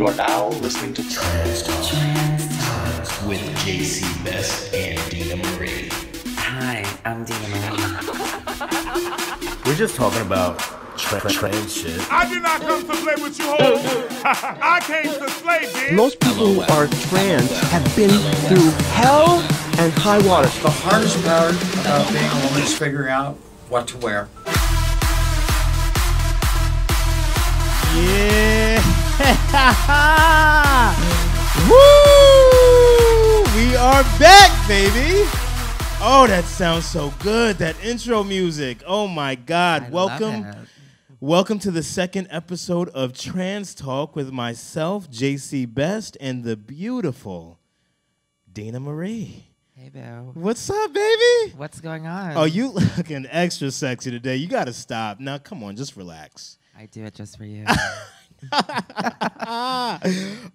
You are now listening to Trans Talk with J.C. Best and Dina Marie. Hi, I'm Dina Marie. We're just talking about trans shit. I did not come to play with you hoes. I came to slay, bitch. Most people who are trans have been through hell and high water. The hardest part about being a woman is figuring out what to wear. Yeah. Woo! We are back, baby. Oh, that sounds so good. That intro music. Oh my God. Welcome to the second episode of Trans Talk with myself, J.C. Best, and the beautiful Dana Marie. Hey, boo. What's up, baby? What's going on? Oh, you looking extra sexy today. You got to stop. Now, come on. Just relax. I do it just for you.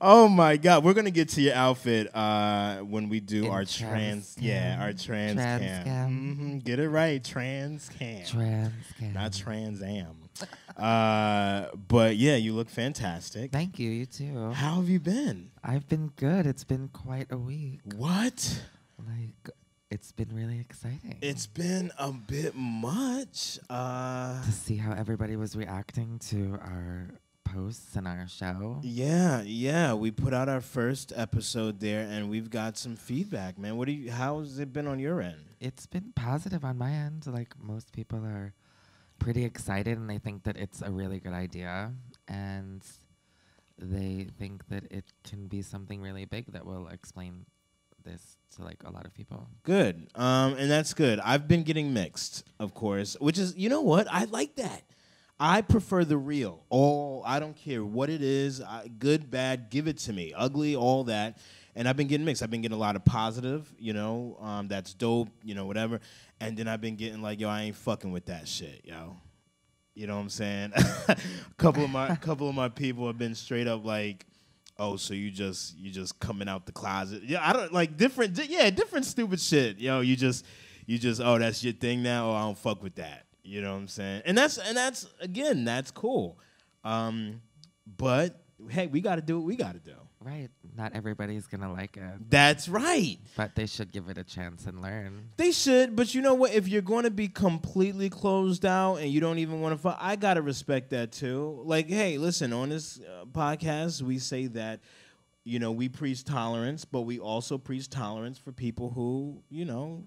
Oh my God, we're gonna get to your outfit when we do our trans, our trans cam. Mm-hmm. Get it right, trans cam, not trans am. But yeah, you look fantastic. Thank you. You too. How have you been? I've been good. It's been quite a week. What? Like, it's been really exciting. It's been a bit much to see how everybody was reacting to our posts and our show. Yeah. We put out our first episode there, and we've got some feedback, man. How's it been on your end? It's been positive on my end. Like, most people are pretty excited, and they think that it's a really good idea, and they think that it can be something really big that will explain this to like a lot of people. Good. And that's good. I've been getting mixed, of course, which is, you know what? I like that. I prefer the real. All, I don't care what it is, good, bad, give it to me. Ugly, all that. And I've been getting mixed. I've been getting a lot of positive, you know, that's dope, you know, whatever. And then I've been getting like, yo, I ain't fucking with that shit, yo. You know what I'm saying? A couple of my people have been straight up like, oh, so you just coming out the closet. Yeah, I don't like different stupid shit. Yo, you just oh, that's your thing now. Oh, I don't fuck with that. You know what I'm saying? And that's again, that's cool. But hey, we got to do what we got to do. Right. Not everybody's going to like it. That's right. But they should give it a chance and learn. They should, but you know what? If you're going to be completely closed out and you don't even want to fuck, I got to respect that too. Like, hey, listen, on this podcast, we say that, you know, we preach tolerance, but we also preach tolerance for people who, you know,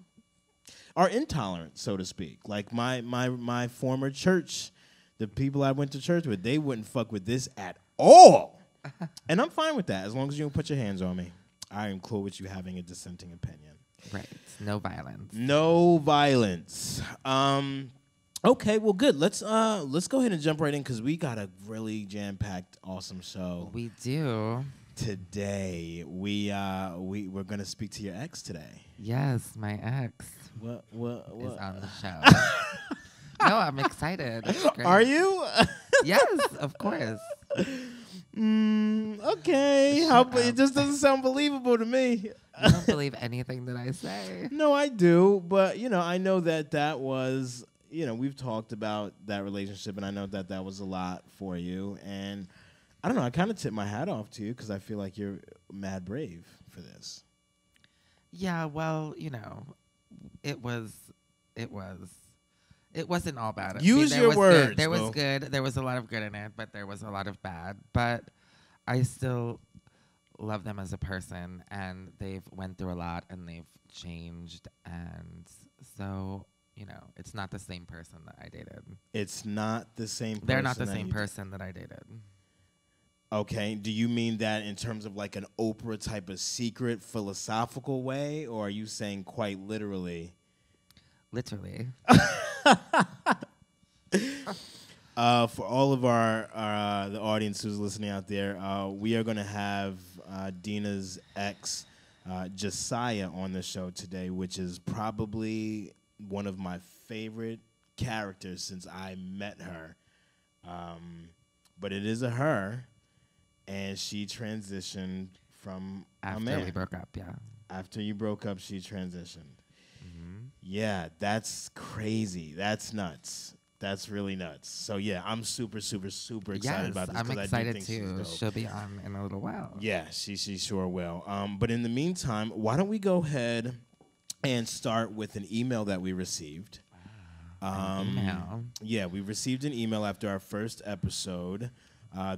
are intolerant, so to speak. Like my former church, the people I went to church with, they wouldn't fuck with this at all. And I'm fine with that, as long as you don't put your hands on me. I am cool with you having a dissenting opinion. Right. No violence. No violence. Okay, well, good. Let's go ahead and jump right in, because we got a really jam-packed, awesome show. We do. Today, we're going to speak to your ex today. Yes, my ex. What is on the show. No, I'm excited. Are you? Yes, of course. Okay. It just doesn't sound believable to me. I don't believe anything that I say. No, I do. But, you know, I know that was, you know, we've talked about that relationship, and I know that was a lot for you. And I don't know. I kind of tip my hat off to you, because I feel like you're mad brave for this. Yeah, well, you know, it wasn't all bad. Use your words. There was good. There was a lot of good in it, but there was a lot of bad. But I still love them as a person, and they've went through a lot, and they've changed, and so, you know, it's not the same person that I dated. It's not the same person. They're not the same person that I dated. Okay, do you mean that in terms of like an Oprah type of secret philosophical way, or are you saying quite literally? Literally. For all of the audience who's listening out there, we are going to have Dina's ex, Josiah, on the show today, which is probably one of my favorite characters since I met her. But it is a her. And she transitioned from a man. After we broke up, yeah. After you broke up, she transitioned. Mm-hmm. Yeah, that's crazy. That's nuts. That's really nuts. So, yeah, I'm super, super, super excited about this. I'm excited, I do think too. She'll be on in a little while. Yeah, she sure will. But in the meantime, why don't we go ahead and start with an email that we received. Yeah, we received an email after our first episode.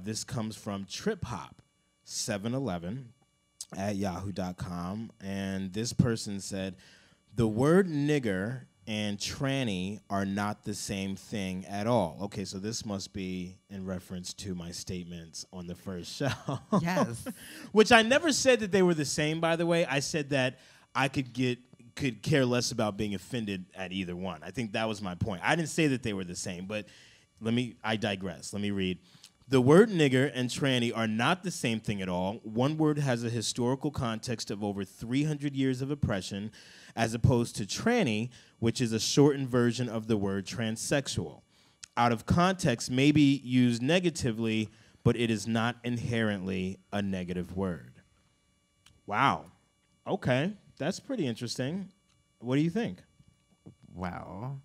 This comes from TripHop711 at yahoo.com. And this person said, the word nigger and tranny are not the same thing at all. Okay, so this must be in reference to my statements on the first show. Yes. Which I never said that they were the same, by the way. I said that I could care less about being offended at either one. I think that was my point. I didn't say that they were the same, but I digress. Let me read. The word nigger and tranny are not the same thing at all. One word has a historical context of over 300 years of oppression, as opposed to tranny, which is a shortened version of the word transsexual. Out of context, may be used negatively, but it is not inherently a negative word. Wow. Okay. That's pretty interesting. What do you think? Well,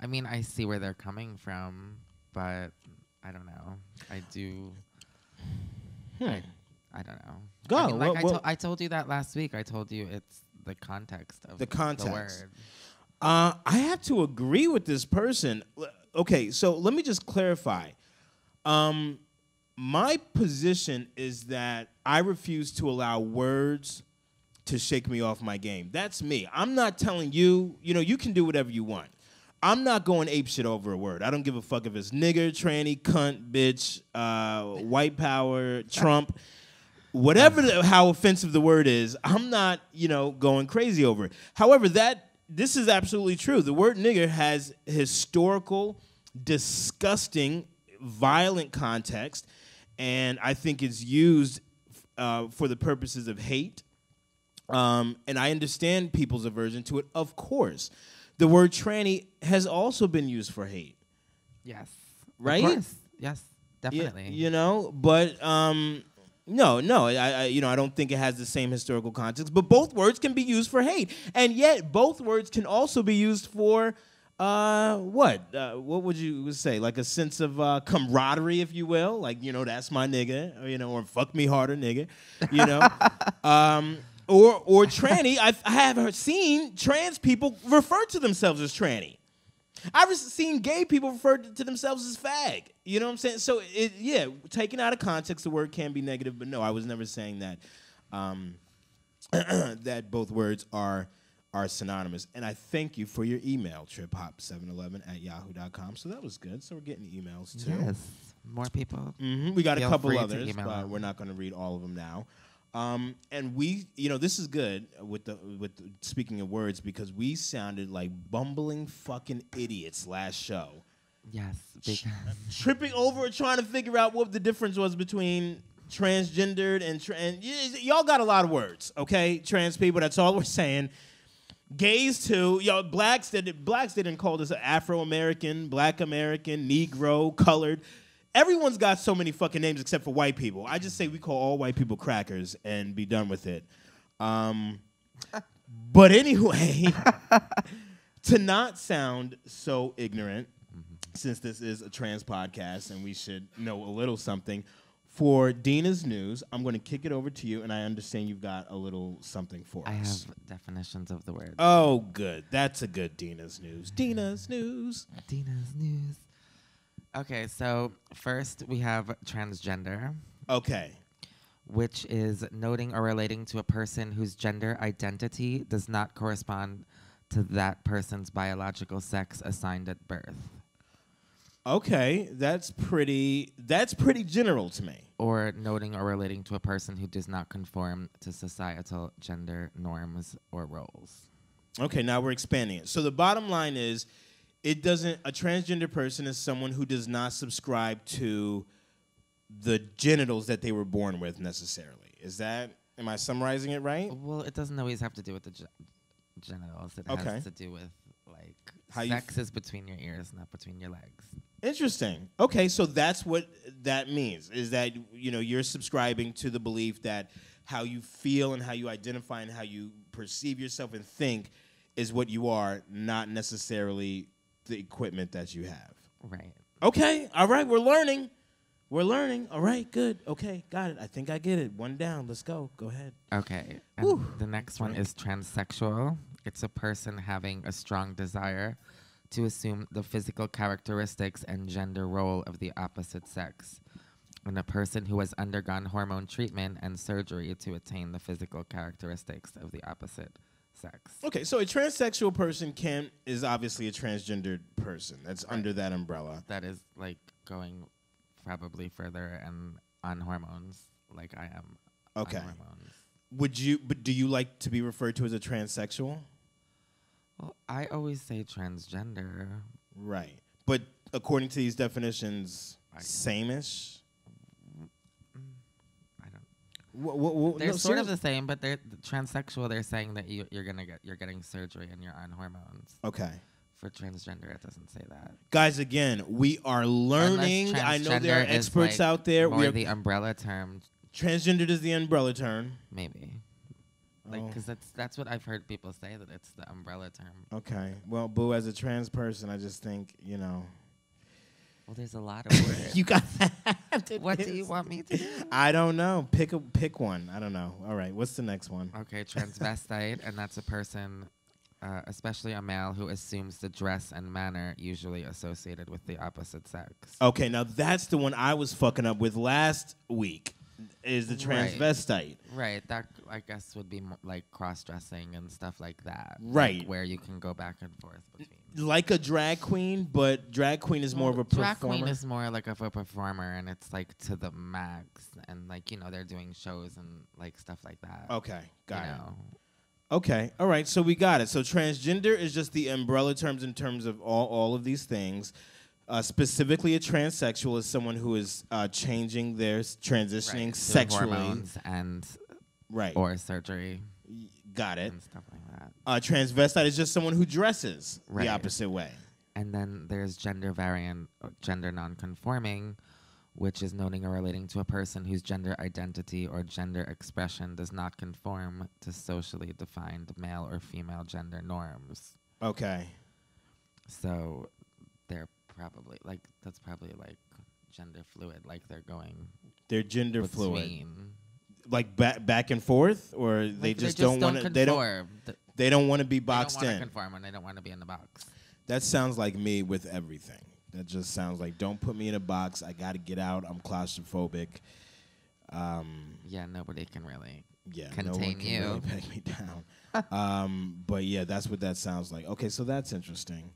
I mean, I see where they're coming from, but I don't know. I do. I don't know. Go. I mean, like I told you that last week. I told you it's the context of the word. I have to agree with this person. Okay, so let me just clarify. My position is that I refuse to allow words to shake me off my game. That's me. I'm not telling you, you know, you can do whatever you want. I'm not going ape shit over a word. I don't give a fuck if it's nigger, tranny, cunt, bitch, white power, Trump, whatever, how offensive the word is, I'm not, you know, going crazy over it. However, this is absolutely true. The word nigger has historical, disgusting, violent context, and I think it's used for the purposes of hate. And I understand people's aversion to it, of course. The word tranny has also been used for hate. Yes. Right? Of course. Yes, definitely. You know, but no, I you know, I don't think it has the same historical context, but both words can be used for hate. And yet both words can also be used for what would you say? Like a sense of camaraderie, if you will, like, you know, that's my nigga, or, you know, or fuck me harder, nigga, you know. Or tranny, I have seen trans people refer to themselves as tranny. I've seen gay people refer to themselves as fag. You know what I'm saying? So, yeah, taken out of context, the word can be negative. But no, I was never saying that that both words are synonymous. And I thank you for your email, triphop711@yahoo.com. So that was good. So we're getting emails, too. Yes, more people. Mm-hmm. We got a couple others, but we're not going to read all of them now. And we, you know, this is good with the speaking of words, because we sounded like bumbling fucking idiots last show. Yes. Tripping over trying to figure out what the difference was between transgendered and y'all got a lot of words, okay? Trans people, that's all we're saying. Gays too. Y'all blacks didn't call this Afro-American, Black American, Negro, colored. Everyone's got so many fucking names except for white people. I just say we call all white people crackers and be done with it. But anyway, to not sound so ignorant, since this is a trans podcast and we should know a little something, for Dina's news, I'm going to kick it over to you, and I understand you've got a little something for us. I have definitions of the words. Oh, good. That's a good Dina's news. Dina's news. Dina's news. Okay, so first we have transgender. Okay. Which is noting or relating to a person whose gender identity does not correspond to that person's biological sex assigned at birth. Okay, that's pretty general to me. Or noting or relating to a person who does not conform to societal gender norms or roles. Okay, now we're expanding it. So the bottom line is, a transgender person is someone who does not subscribe to the genitals that they were born with necessarily. Am I summarizing it right? Well, it doesn't always have to do with the genitals. It has to do with, like, how sex is between your ears, not between your legs. Interesting. Okay, so that's what that means, is that, you know, you're subscribing to the belief that how you feel and how you identify and how you perceive yourself and think is what you are, not necessarily the equipment that you have. Right. Okay. All right. We're learning. We're learning. All right. Good. Okay. Got it. I think I get it. One down. Let's go. Go ahead. Okay. And the next one is transsexual. It's a person having a strong desire to assume the physical characteristics and gender role of the opposite sex, and a person who has undergone hormone treatment and surgery to attain the physical characteristics of the opposite sex. Okay, so a transsexual person is obviously a transgendered person. That's right. Under that umbrella. That is like going probably further and on hormones, like I am. Okay. On hormones. But do you like to be referred to as a transsexual? Well, I always say transgender. Right, but according to these definitions, same-ish. They're sort of the same, but they're transsexual. They're saying that you're getting surgery and you're on hormones. Okay. For transgender, it doesn't say that. Guys, again, we are learning. I know there are experts like out there. More the umbrella term. Transgendered is the umbrella term. Maybe. Like, because that's what I've heard people say, that it's the umbrella term. Okay. Well, boo, as a trans person, I just think, you know. Well, there's a lot of words. You got that. What do you want me to do? I don't know. Pick one. I don't know. All right. What's the next one? Okay, transvestite, and that's a person, especially a male, who assumes the dress and manner usually associated with the opposite sex. Okay, now that's the one I was fucking up with last week. Is the transvestite. Right. That, I guess, would be like cross-dressing and stuff like that. Right. Like where you can go back and forth between. Like a drag queen, but drag queen is more of a performer. Drag queen is more like of a performer, and it's like to the max. And like, you know, they're doing shows and like stuff like that. Okay. Got it. Okay. All right. So we got it. So transgender is just the umbrella terms in terms of all of these things. Specifically, a transsexual is someone who is changing their transitioning sexually, hormones and or surgery. Got it. And stuff like that. Transvestite is just someone who dresses the opposite way. And then there's gender variant, gender nonconforming, which is noting or relating to a person whose gender identity or gender expression does not conform to socially defined male or female gender norms. Okay. So they're probably like gender fluid, like they're gender fluid, like back and forth, or like they just don't want to be boxed in. They don't want to conform, and they don't want to be in the box. That sounds like me with everything. That just sounds like, don't put me in a box. I got to get out. I'm claustrophobic. Yeah, nobody can really contain you. No one can really peg me down. But yeah, that's what that sounds like. Okay, so that's interesting.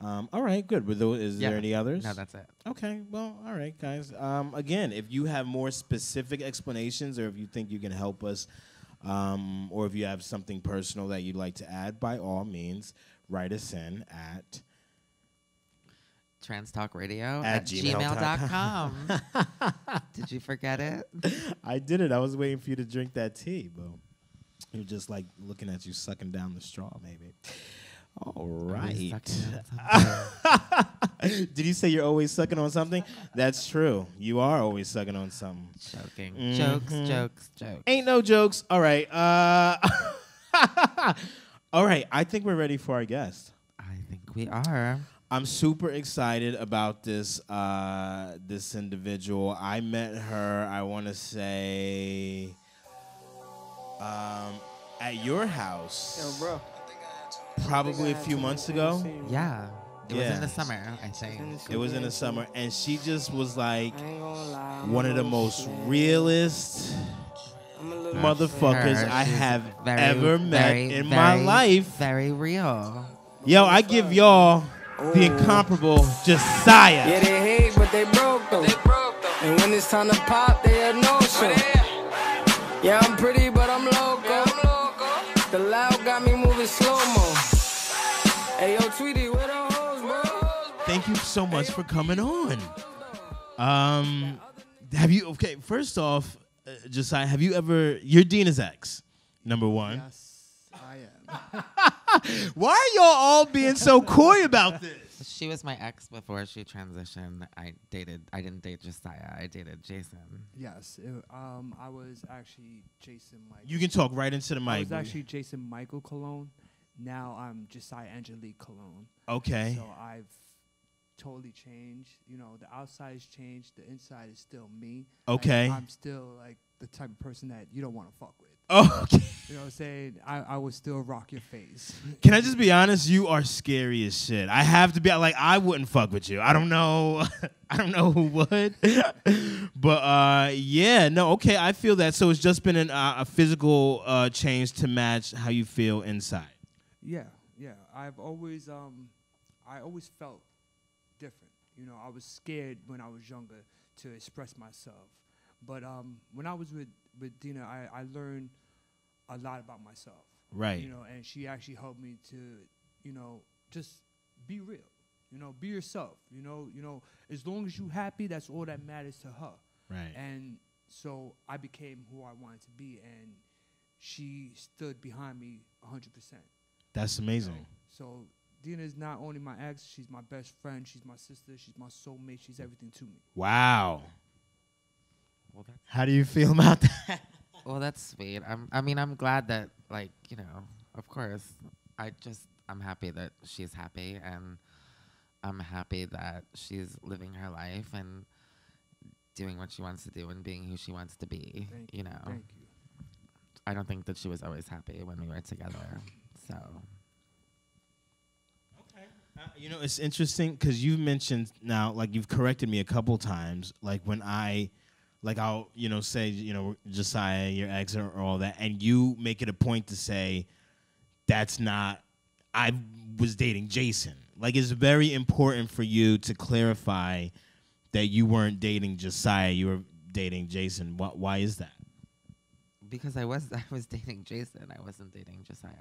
All right, good. Is there any others? No, that's it. Okay, well, all right, guys. Again, if you have more specific explanations, or if you think you can help us, or if you have something personal that you'd like to add, by all means, write us in at transtalkradio@gmail.com. Did you forget it? I did it. I was waiting for you to drink that tea, but you're just like looking at you, sucking down the straw, maybe. All right. Did you say you're always sucking on something? That's true. You are always sucking on something. Joking. Mm-hmm. Jokes. Ain't no jokes. All right. All right. I think we're ready for our guest. I think we are. I'm super excited about this, this individual. I met her, I want to say, at your house. Yo, bro. Probably a few months ago. Yeah. It was in the summer, I think. It was in the summer. And she just was like one of the most realest motherfuckers I have ever met in my life. Very real. Yo, I give y'all the incomparable Josiah. Yeah, they hate, but they broke them. And when it's time to pop, they had no shit. Yeah, I'm pretty, but I'm local. The loud got me moving slow-mo. Hey, yo, Tweety, where the hoes, bro? Thank you so much for coming on. Okay, first off, Josiah, have you ever, you're Dina's ex, number one. Yes, I am. Why are y'all all being so coy about this? She was my ex before she transitioned. I didn't date Josiah, I dated Jason. Yes, I was actually Jason Michael. You can talk right into the mic. I was actually Jason Michael Colon. Now I'm Josiah Angelique Cologne. Okay. So I've totally changed. You know, the outside has changed. The inside is still me. Okay. I'm still like the type of person that you don't want to fuck with. Oh, okay. You know what I'm saying? I would still rock your face. Can I just be honest? You are scary as shit. I have to be like, I wouldn't fuck with you. I don't know. I don't know who would. But yeah, no, okay, I feel that. So it's just been an, a physical change to match how you feel inside. Yeah, yeah. I've always, I always felt different. You know, I was scared when I was younger to express myself. But when I was with Dina, I learned a lot about myself. Right. You know, and she actually helped me to, you know, just be real. You know, be yourself. You know, as long as you're happy, that's all that matters to her. Right. And so I became who I wanted to be, and she stood behind me 100%. That's amazing. You know? So Dina is not only my ex, she's my best friend, she's my sister, she's my soulmate, she's everything to me. Wow. Well, how do you feel about that? Well, that's sweet. I mean, I'm glad that, like, you know, of course. I'm happy that she's happy, and I'm happy that she's living her life and doing what she wants to do and being who she wants to be. Thank you know. Thank you. I don't think that she was always happy when we were together. So. You know, it's interesting because you've mentioned now, like, you've corrected me a couple times, like when I. Like I'll, you know, say, you know, Josiah, your ex or all that, and you make it a point to say, that's not, I was dating Jason. Like, it's very important for you to clarify that you weren't dating Josiah, you were dating Jason. Why is that? Because I was dating Jason, I wasn't dating Josiah.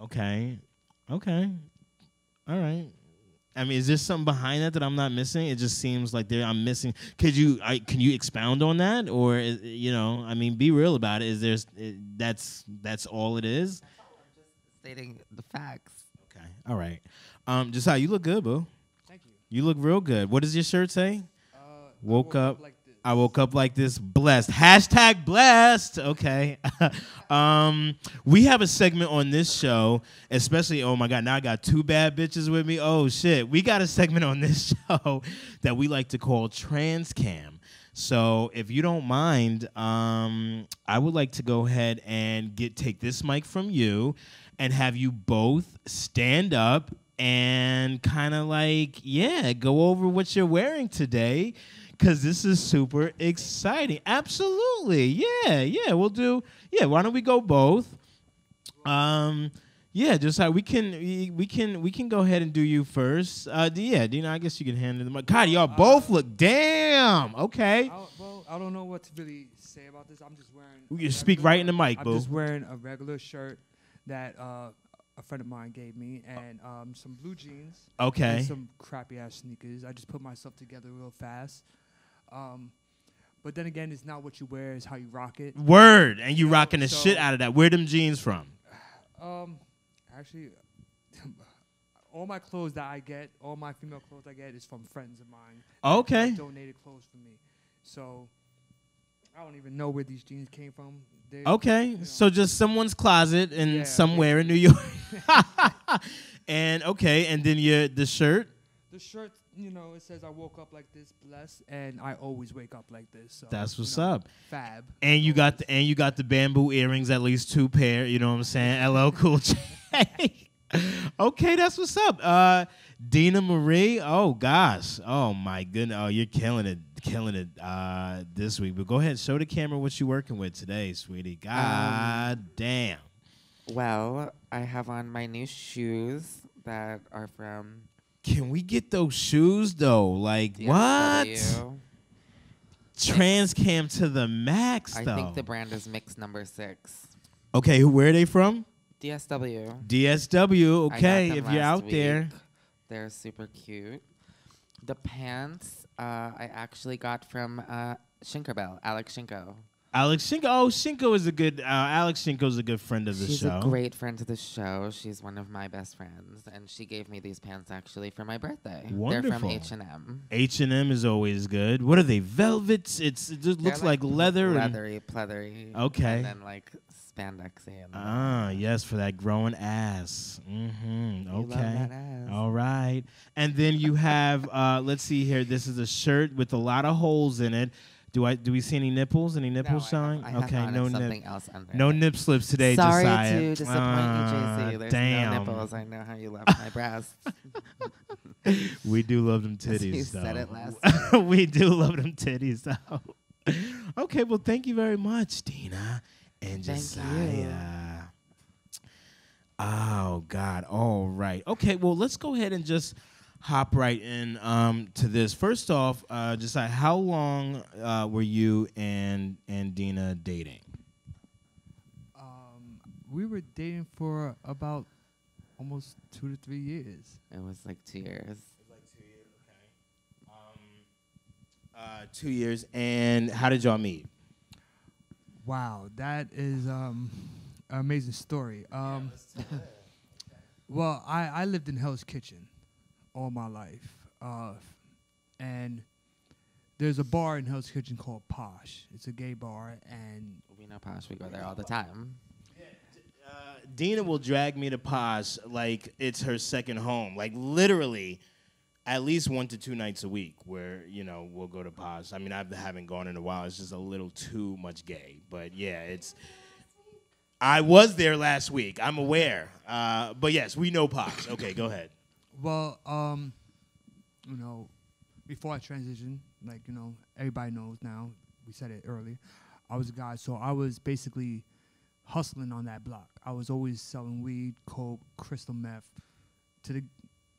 Okay, okay, all right. I mean, is there something behind that that I'm not missing? It just seems like I'm missing. Can you expound on that, or is, you know? I mean, be real about it. Is there? That's all it is. I'm just stating the facts. Okay. All right. Josiah, you look good, boo. Thank you. You look real good. What does your shirt say? I woke up like this. I woke up like this. Blessed. Hashtag blessed. Okay. We have a segment on this show, especially, oh, my God, now I got two bad bitches with me. Oh, shit. We got a segment on this show that we like to call Trans Cam. So if you don't mind, I would like to go ahead and take this mic from you and have you both stand up and kind of like, yeah, go over what you're wearing today. Because this is super exciting. Absolutely. Yeah, yeah. We'll do. Yeah, why don't we go both? Yeah, just how we can go ahead and do you first. Yeah, Dina, I guess you can handle them. God, y'all both look damn. Okay. Well, I don't know what to really say about this. I'm just wearing. You speak right in the mic, boo. I'm just wearing a regular shirt that a friend of mine gave me, and some blue jeans. Okay. And some crappy ass sneakers. I just put myself together real fast. But then again, it's not what you wear, it's how you rock it. Word. And you rocking the shit out of that. Where them jeans from? Actually, all my clothes that I get, all my female clothes I get is from friends of mine. Okay. Donated clothes for me. So I don't even know where these jeans came from. They're, okay. You know, so just someone's closet in somewhere in New York. And okay, and then the shirt? The shirt. You know, it says I woke up like this, blessed, and I always wake up like this. So that's what's up. Fab. And you got the bamboo earrings, at least two pair. You know what I'm saying? LL Cool J. Okay, that's what's up. Dina Marie. Oh gosh. Oh my goodness. Oh, you're killing it, this week. But go ahead, show the camera what you're working with today, sweetie. God damn. Well, I have on my new shoes that are from. Can we get those shoes, though? Like, what? Trans Cam to the max, though. I think the brand is Mix No. 6. Okay, where are they from? DSW. DSW, okay, if you're out there. They're super cute. The pants I actually got from Shinkerbell, Alex Shinko. Alex Shinko. Oh, Shinko is a good. Alex Shinko is a good friend of the show. She's a great friend of the show. She's one of my best friends, and she gave me these pants actually for my birthday. Wonderful. They're from H&M. H&M is always good. What are they? Velvets. It just looks like leather. Leathery, pleathery. Okay. And then like spandex hair. Ah, yes, for that growing ass. Mm-hmm. Okay. You love that ass. All right. And then you have, let's see here. This is a shirt with a lot of holes in it. Do we see any nipples? Any nipples showing? Okay, no nip. No nip slips today, Josiah. Sorry to disappoint you, JC. There's no nipples. I know how you love my breasts. We do love them titties. You said it last time. We do love them titties, though. Okay, well, thank you very much, Dina and Josiah. Oh God. All right. Okay. Well, let's go ahead and just hop right in to this. First off, Josiah, how long were you and Dina dating? We were dating for about almost 2 to 3 years. It was like 2 years. It was like 2 years, okay. 2 years, and how did y'all meet? Wow, that is an amazing story. Yeah, okay. Well, I lived in Hell's Kitchen all my life, and there's a bar in Hell's Kitchen called Posh. It's a gay bar, and we know Posh. We go there all the time. Yeah, Dina will drag me to Posh like it's her second home. Like literally, at least 1 to 2 nights a week, where we'll go to Posh. I mean, I haven't gone in a while. It's just a little too much gay, but yeah, it's. I was there last week. I'm aware, but yes, we know Posh. Okay, go ahead. Well, before I transitioned, everybody knows now, we said it earlier, I was a guy, so I was basically hustling on that block. I was always selling weed, coke, crystal meth to the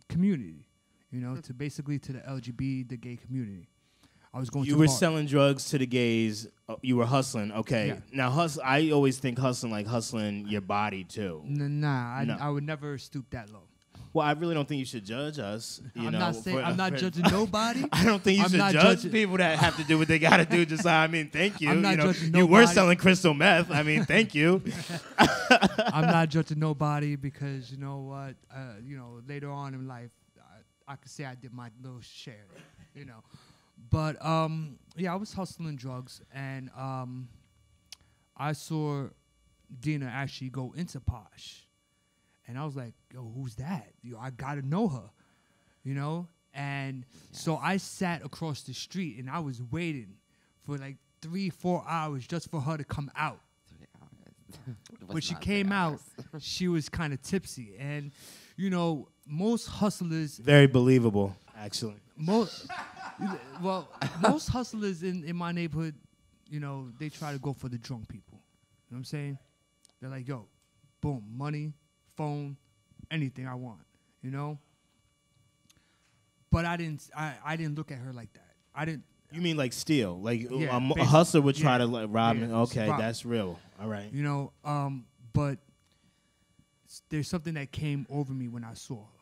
community, to basically to the LGBT, the gay community. I was going. You were selling drugs to the gays. You were hustling. Okay. Yeah. Now, I always think hustling like hustling your body, too. I would never stoop that low. Well, I really don't think you should judge us. I'm not judging nobody. I don't think you should judge people that have to do what they got to do. Just I mean, thank you. I'm not judging nobody. You were selling crystal meth. I mean, thank you. I'm not judging nobody because you know what? Later on in life, I could say I did my little share. But yeah, I was hustling drugs, and I saw Dina actually go into Posh. And I was like, yo, who's that? I gotta know her, And so I sat across the street and I was waiting for like 3, 4 hours just for her to come out. 3 hours. When she came out, she was kind of tipsy. And, most hustlers. Very believable, actually. Most hustlers in my neighborhood, they try to go for the drunk people. You know what I'm saying? They're like, yo, boom, money. Phone, anything I want, But I didn't look at her like that. I didn't. You mean like steal? Like yeah, a hustler would try to like rob me. Okay, that's real. All right. But there's something that came over me when I saw her.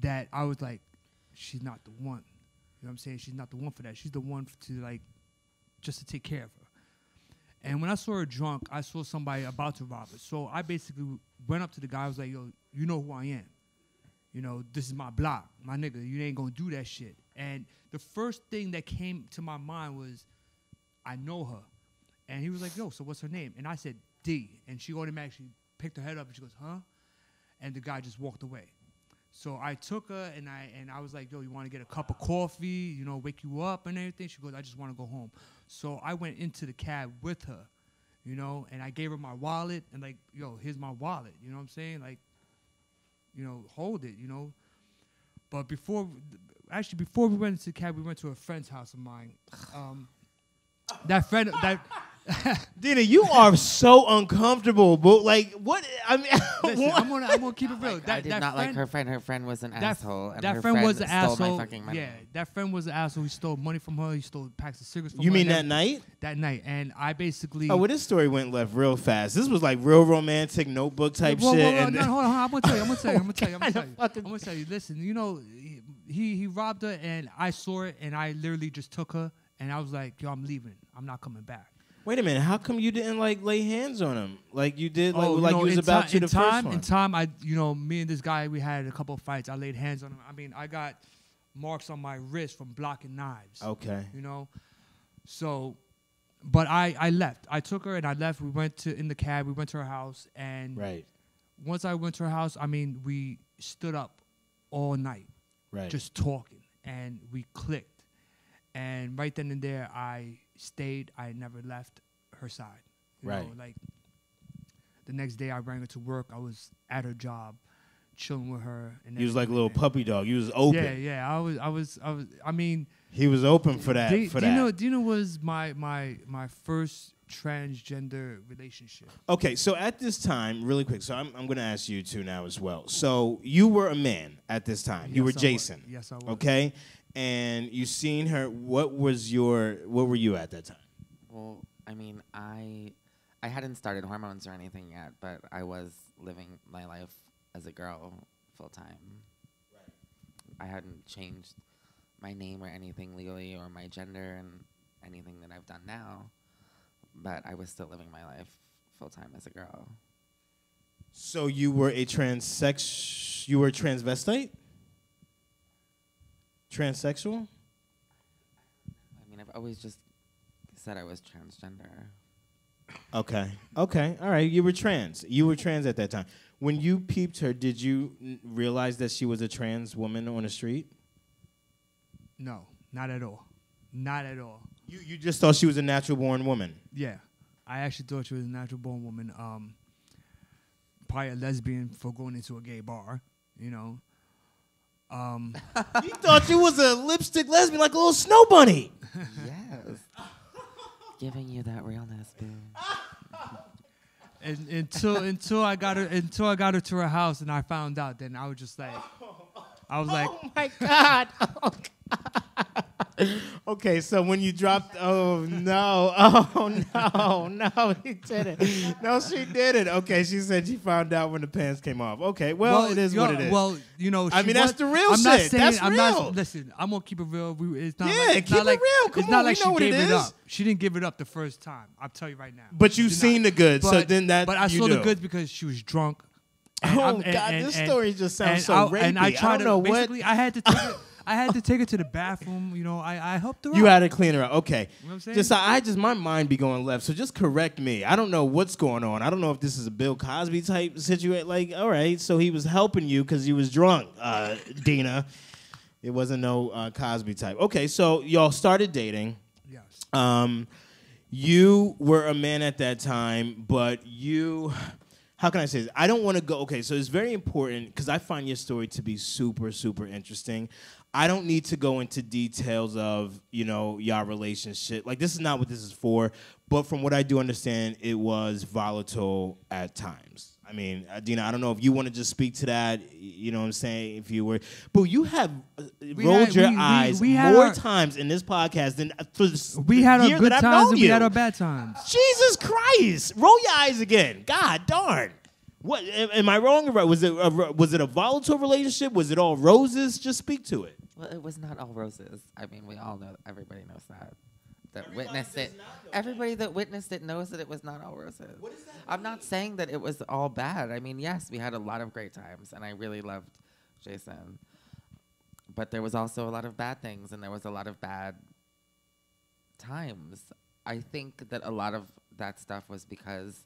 That I was like, she's not the one. You know what I'm saying? She's not the one for that. She's the one just to take care of her. And when I saw her drunk, I saw somebody about to rob her. So I basically went up to the guy. I was like, yo, you know who I am. This is my block, my nigga. You ain't gonna do that shit. And the first thing that came to my mind was, I know her. And he was like, yo, so what's her name? And I said, D. And she automatically picked her head up and she goes, huh? And the guy just walked away. So I took her and I was like, yo, you want to get a cup of coffee, wake you up and everything? She goes, I just want to go home. So I went into the cab with her, and I gave her my wallet and like, yo, here's my wallet. You know what I'm saying? Like, hold it, But before we went into the cab, we went to a friend's house of mine. That friend, Dina, you are so uncomfortable, but like, what? I mean, listen, I'm gonna keep it real. I did not like her friend. Her friend was an asshole. And that friend was an asshole. Yeah, that friend was an asshole. He stole money from her. He stole packs of cigarettes from her. You mean that night? That night, and I basically. Oh, well, this story went left real fast. This was like real romantic notebook type shit. No, hold on. I'm gonna tell you. Listen, he robbed her, and I saw it, and I literally just took her, and I was like, yo, I'm leaving. I'm not coming back. Wait a minute. How come you didn't like lay hands on him like you did? Like, you was about to the first one. In time, me and this guy, we had a couple of fights. I laid hands on him. I mean, I got marks on my wrist from blocking knives. Okay. So, But I left. I took her and I left. We went to, in the cab, we went to her house. And right. Once I went to her house, I mean, we stood up all night. Right. Just talking. And we clicked. And right then and there, I stayed. I never left her side. You right. know, like, the next day I rang her to work. I was at her job, chilling with her. And he was like a little puppy dog. He was open. Yeah, yeah. I was. I mean, he was open for that. Dina was my first transgender relationship. Okay, so at this time, really quick. So I'm going to ask you two now as well. So you were a man at this time. Yes, you were Jason. I was. Yes, I was. Okay, and you seen her. What were you at that time? Well, I mean, I hadn't started hormones or anything yet, but I was living my life as a girl full time. Right. I hadn't changed my name or anything legally or my gender and anything that I've done now, but I was still living my life full time as a girl. So you were a you were a transvestite? Transsexual? I mean, I've always just said I was transgender. Okay. All right. You were trans. You were trans at that time. When you peeped her, did you realize that she was a trans woman on the street? No, not at all. Not at all. You just thought she was a natural-born woman? Yeah. I actually thought she was a natural-born woman, probably a lesbian for going into a gay bar, you know. You thought she was a lipstick lesbian like a little snow bunny. Yes. Giving you that realness, boo. And until I got her to her house and I found out, then I was just like, oh my God. Oh God. Okay, so when you dropped, oh no, he did it. No, she did it. Okay, she said she found out when the pants came off. Okay, well it is what it is. Well, you know, I mean, that's the real shit. Listen, I'm gonna keep it real. It's not like, keep it real. Come on, not like she gave it up. She didn't give it up the first time. I'll tell you right now. But you've seen the goods, so then that. But I saw the goods because she was drunk. Oh God, this story just sounds so rapey. And I tried to basically, I had to take her to the bathroom, you know. I helped her out. You had to clean her up. Okay. You know what I'm saying? My mind be going left, so just correct me. I don't know what's going on. I don't know if this is a Bill Cosby type situation. Like, all right, so he was helping you because he was drunk, Dina. It wasn't no Cosby type. Okay, so y'all started dating. Yes. You were a man at that time, but you... How can I say this? I don't want to go... Okay, so it's very important because I find your story to be super, super interesting. I don't need to go into details of, you know, y'all relationship. Like, this is not what this is for. But from what I do understand, it was volatile at times. I mean, Dina, I don't know if you want to just speak to that. You know what I'm saying? If you were... But you have rolled your eyes more times in this podcast than... We had our good times and we had our bad times. Jesus Christ! Roll your eyes again. God darn. What? Am I wrong or right? Was it a volatile relationship? Was it all roses? Just speak to it. Well, it was not all roses. I mean, we all know. Everybody knows that. Everybody that witnessed it knows that it was not all roses. What does that mean? I'm not saying that it was all bad. I mean, yes, we had a lot of great times, and I really loved Jason. But there was also a lot of bad things, and there was a lot of bad times. I think that a lot of that stuff was because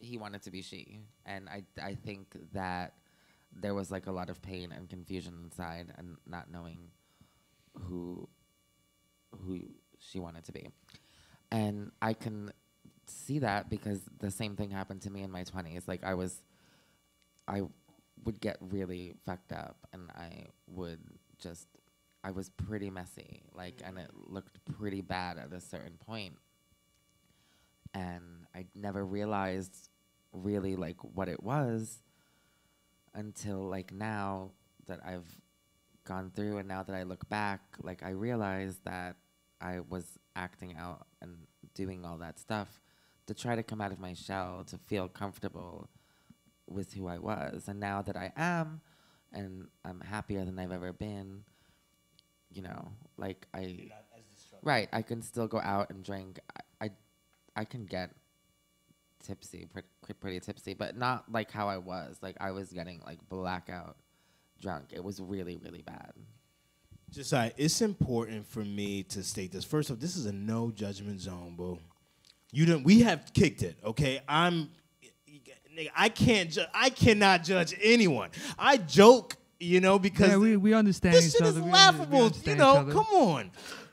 he wanted to be she, and I think that there was like a lot of pain and confusion inside and not knowing who she wanted to be. And I can see that because the same thing happened to me in my 20s. Like I would get really fucked up and I was pretty messy. Like, and it looked pretty bad at a certain point. And I never realized really like what it was until like now that I've gone through, and now that I look back, like I realize that I was acting out and doing all that stuff to try to come out of my shell, to feel comfortable with who I was. And now that I am, and I'm happier than I've ever been, you know, like I can still go out and drink. I can get tipsy, pretty tipsy, but not like how I was. Like I was getting like blackout drunk. It was really, really bad. Josiah, it's important for me to state this. First off, this is a no judgment zone, boo. You didn't. We have kicked it. Okay, I cannot judge anyone. I joke, you know, because we understand this shit is laughable. You know, come on.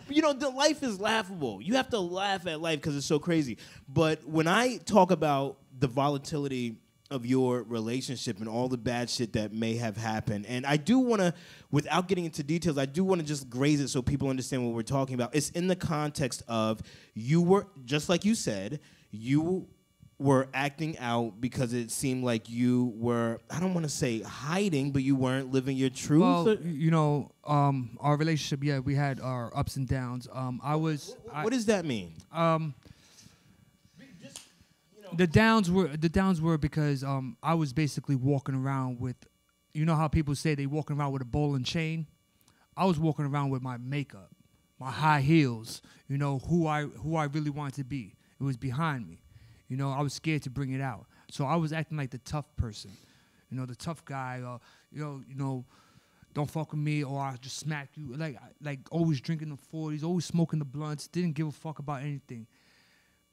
You know, the life is laughable. You have to laugh at life because it's so crazy. But when I talk about the volatility of your relationship and all the bad shit that may have happened, and I do want to, without getting into details, I do want to just graze it so people understand what we're talking about. It's in the context of you were, just like you said, you were acting out because it seemed like you were, I don't want to say hiding, but you weren't living your truth. Well, you know, our relationship, yeah, we had our ups and downs. What does that mean? The downs were because I was basically walking around with, you know how people say they walking around with a ball and chain? I was walking around with my makeup, my high heels, you know, who I really wanted to be. It was behind me. You know, I was scared to bring it out. So I was acting like the tough person, you know, the tough guy, you know, don't fuck with me or I'll just smack you. Like always drinking the 40s, always smoking the blunts, didn't give a fuck about anything.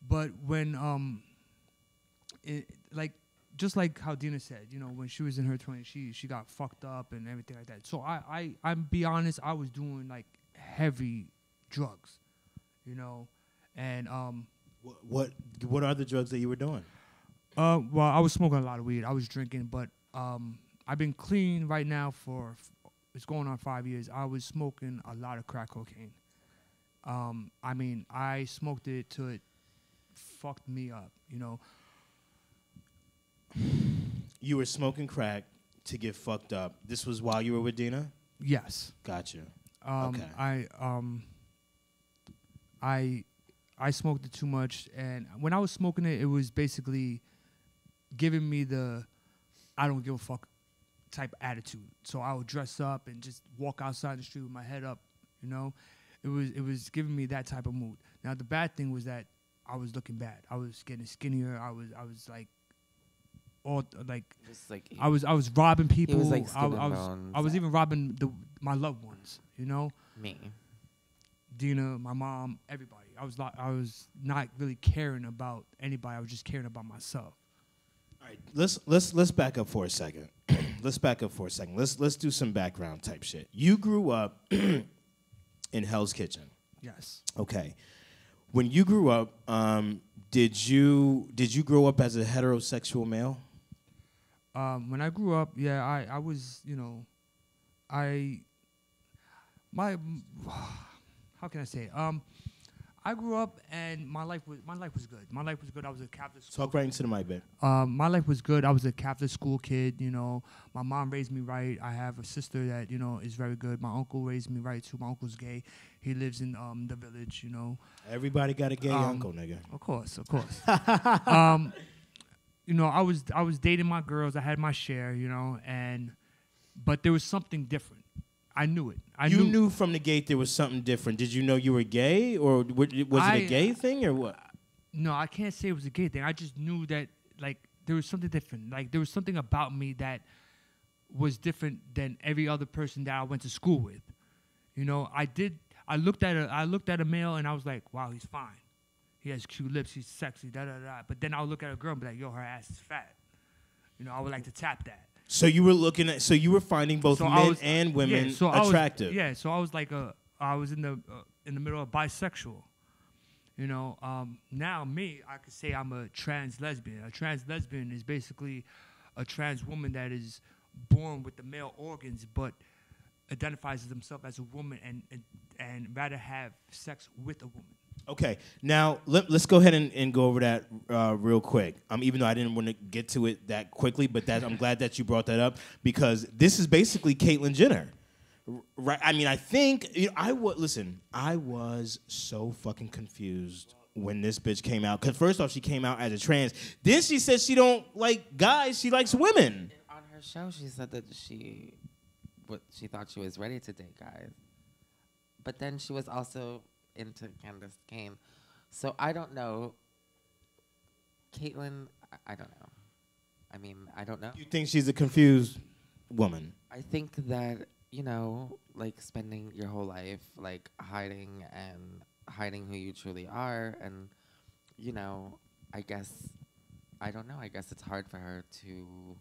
But when, just like how Dina said, you know, when she was in her 20s, she got fucked up and everything like that. So I'm be honest, I was doing like heavy drugs, you know, and What are the drugs that you were doing? Well, I was smoking a lot of weed. I was drinking, but I've been clean right now for it's going on 5 years. I was smoking a lot of crack cocaine. I mean, I smoked it till it fucked me up, you know. You were smoking crack to get fucked up. This was while you were with Dina? Yes. Gotcha. Okay. I smoked it too much, and when I was smoking it, it was basically giving me the I don't give a fuck type attitude. So I would dress up and just walk outside the street with my head up, you know? It was giving me that type of mood. Now, the bad thing was that I was looking bad. I was getting skinnier. I was like all I was robbing people. I was even robbing my loved ones, you know? Me. Dina, my mom, everybody. I was not really caring about anybody. I was just caring about myself. All right, let's back up for a second. Let's do some background type shit. You grew up in Hell's Kitchen. Yes. Okay. When you grew up, did you grow up as a heterosexual male? When I grew up, yeah, I was, you know, how can I say? I grew up and my life was good. My life was good. I was a Catholic school. Talk right into the mic, babe. My life was good. I was a Catholic school kid. You know, my mom raised me right. I have a sister that you know is very good. My uncle raised me right too. My uncle's gay. He lives in the village. You know. Everybody got a gay uncle, nigga. Of course, of course. You know, I was dating my girls. I had my share. You know, but there was something different. I knew it. You knew from the gate there was something different. Did you know you were gay, or was it a gay thing, or what? No, I can't say it was a gay thing. I just knew that like there was something different. Like there was something about me that was different than every other person that I went to school with. You know, I looked at a male and I was like, wow, he's fine. He has cute lips. He's sexy. Da da da. But then I would look at a girl and be like, yo, her ass is fat. You know, I would like to tap that. So you were looking at, so you were finding both men and women attractive. So I was like I was in the middle of bisexual. You know, now me, I could say I'm a trans lesbian. A trans lesbian is basically a trans woman that is born with the male organs, but identifies themselves as a woman and rather have sex with a woman. Okay, now let's go ahead and go over that real quick. Even though I didn't want to get to it that quickly, but I'm glad that you brought that up because this is basically Caitlyn Jenner, right? I mean, I think you know, I was so fucking confused when this bitch came out because first off, she came out as a trans. Then she said she don't like guys; she likes women. On her show, she said that she thought she was ready to date guys, but then she was also into Candace Kane. So I don't know. Caitlyn, I don't know. I mean, I don't know. You think she's a confused woman? I think that, you know, like spending your whole life like hiding who you truly are. And, you know, I guess, I don't know, I guess it's hard for her to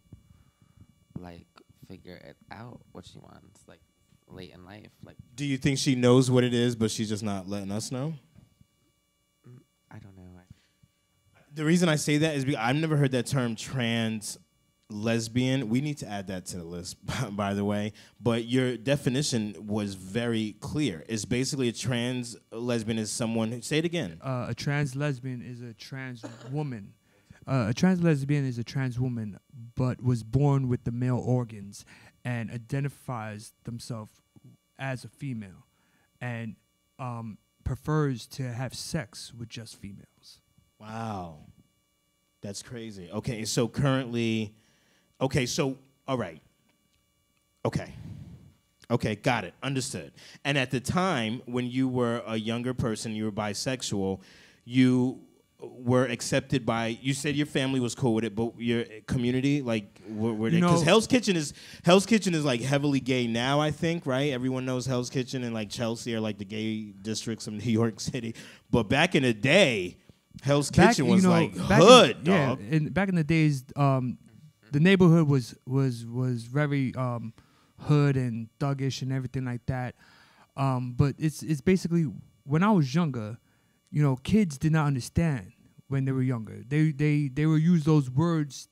like figure it out what she wants, like late in life. Like, do you think she knows what it is, but she's just not letting us know? I don't know. The reason I say that is because I've never heard that term trans lesbian. We need to add that to the list, by the way. But your definition was very clear. It's basically a trans lesbian is someone who, say it again. A trans lesbian is a trans woman. A trans lesbian is a trans woman, but was born with the male organs and identifies themselves as a female and prefers to have sex with just females. Wow. That's crazy. Okay, so currently, okay, so, all right. Okay. Okay, got it, understood. And at the time, when you were a younger person, you were bisexual, you were accepted by, you said your family was cool with it, but your community, like, were they? Because Hell's Kitchen is like heavily gay now, I think, right? Everyone knows Hell's Kitchen and like Chelsea are like the gay districts of New York City. But back in the day, Hell's Kitchen was, you know, like hood, in, dog. Yeah, and back in the days, the neighborhood was very hood and thuggish and everything like that. But it's basically when I was younger, you know, kids did not understand when they were younger. They would use those words